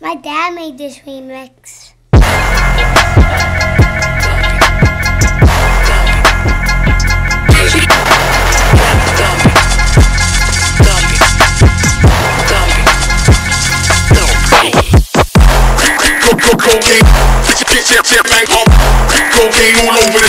My dad made this remix. Cocaine all over the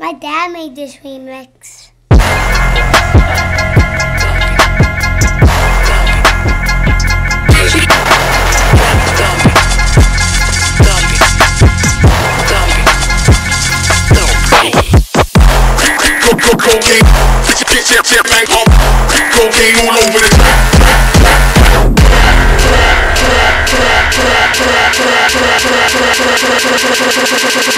My dad made this remix. Cocaine all over the track.